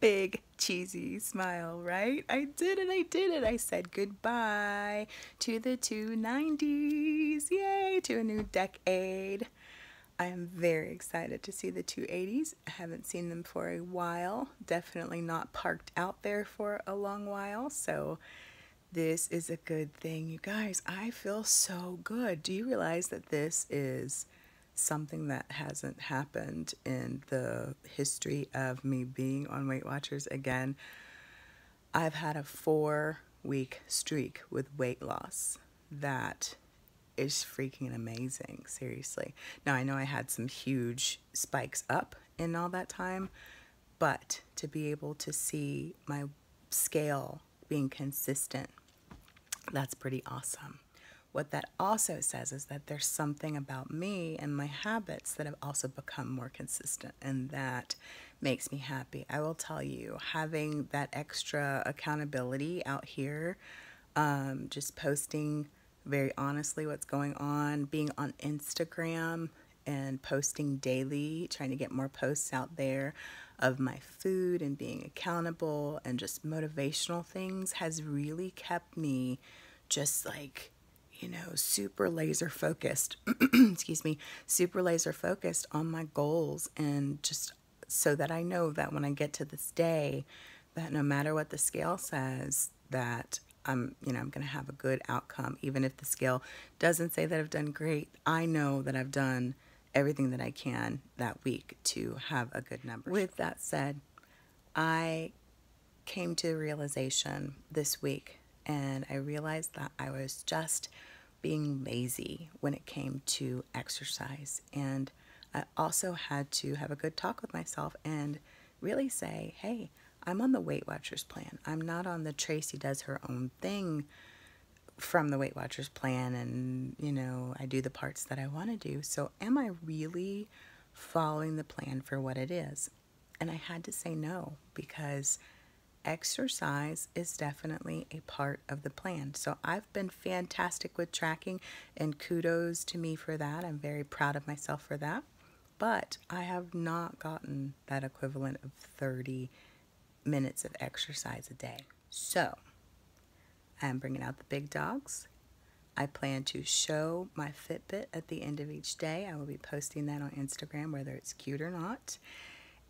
Big cheesy smile, right? I did it, I did it. I said goodbye to the 290s. Yay, to a new decade. I am very excited to see the 280s. I haven't seen them for a while. Definitely not parked out there for a long while. So this is a good thing, you guys. I feel so good. Do you realize that this is something that hasn't happened in the history of me being on Weight Watchers again? I've had a 4-week streak with weight loss. That is freaking amazing, seriously. Now, I know I had some huge spikes up in all that time, but to be able to see my scale being consistent, that's pretty awesome. What that also says is that there's something about me and my habits that have also become more consistent, and that makes me happy. I will tell you, having that extra accountability out here, just posting very honestly what's going on, being on Instagram and posting daily, trying to get more posts out there of my food and being accountable and just motivational things, has really kept me just like, you know, super laser focused, excuse me, super laser focused on my goals, and just so that I know that when I get to this day, that no matter what the scale says, that I'm, you know, I'm going to have a good outcome. Even if the scale doesn't say that I've done great, I know that I've done everything that I can that week to have a good number. With that said, I came to a realization this week, and I realized that I was just being lazy when it came to exercise. And I also had to have a good talk with myself and really say, hey, I'm on the Weight Watchers plan. I'm not on the Tracy does her own thing from the Weight Watchers plan, and, you know, I do the parts that I want to do. So am I really following the plan for what it is? And I had to say no, because exercise is definitely a part of the plan. So I've been fantastic with tracking, and kudos to me for that. I'm very proud of myself for that. But I have not gotten that equivalent of 30 minutes of exercise a day. So I'm bringing out the big dogs. I plan to show my Fitbit at the end of each day. I will be posting that on Instagram, whether it's cute or not.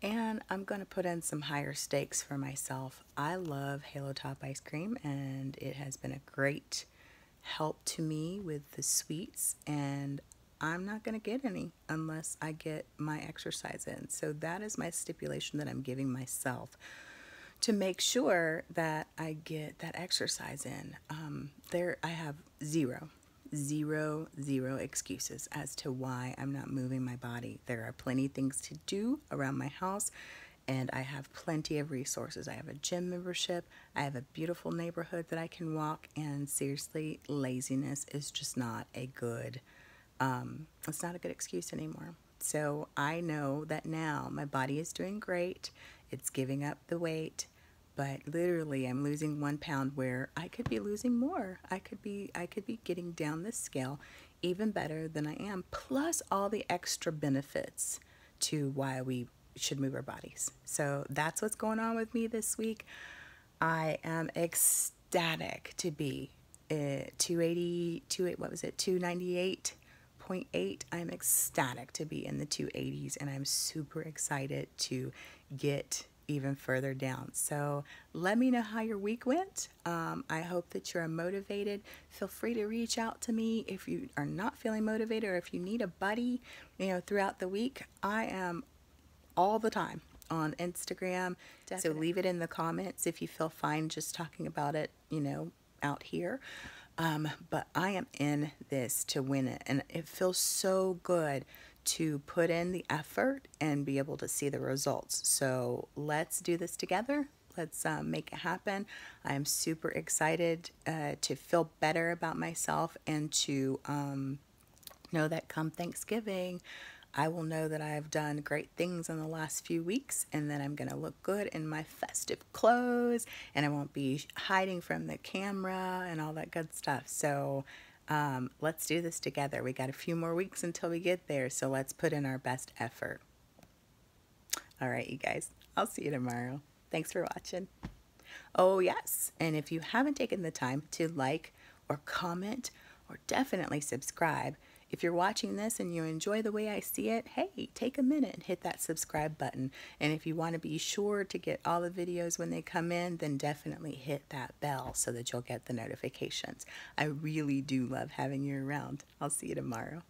And I'm gonna put in some higher stakes for myself. I love Halo Top ice cream, and it has been a great help to me with the sweets, and I'm not gonna get any unless I get my exercise in. So that is my stipulation that I'm giving myself, to make sure that I get that exercise in. There I have zero excuses as to why I'm not moving my body. There are plenty of things to do around my house, and I have plenty of resources. I have a gym membership. I have a beautiful neighborhood that I can walk, and seriously, laziness is just not a good, it's not a good excuse anymore. So I know that now my body is doing great. It's giving up the weight. But literally, I'm losing 1 pound where I could be losing more. I could be getting down this scale even better than I am, plus all the extra benefits to why we should move our bodies. So that's what's going on with me this week. I am ecstatic to be 298.8. I'm ecstatic to be in the 280s, and I'm super excited to get even further down. So let me know how your week went. I hope that you're motivated. Feel free to reach out to me if you are not feeling motivated, or if you need a buddy, you know, throughout the week. I am all the time on Instagram. Definitely. So leave it in the comments if you feel fine just talking about it, you know, out here. But I am in this to win it, and it feels so good to put in the effort and be able to see the results. So let's do this together. Let's make it happen. I am super excited to feel better about myself and to know that come Thanksgiving, I will know that I've done great things in the last few weeks, and that I'm gonna look good in my festive clothes, and I won't be hiding from the camera and all that good stuff. So let's do this together. We got a few more weeks until we get there, so let's put in our best effort. All right, you guys, I'll see you tomorrow. Thanks for watching. Oh yes, and if you haven't taken the time to like or comment or definitely subscribe, if you're watching this and you enjoy the way I see it, hey, take a minute and hit that subscribe button. And if you want to be sure to get all the videos when they come in, then definitely hit that bell so that you'll get the notifications. I really do love having you around. I'll see you tomorrow.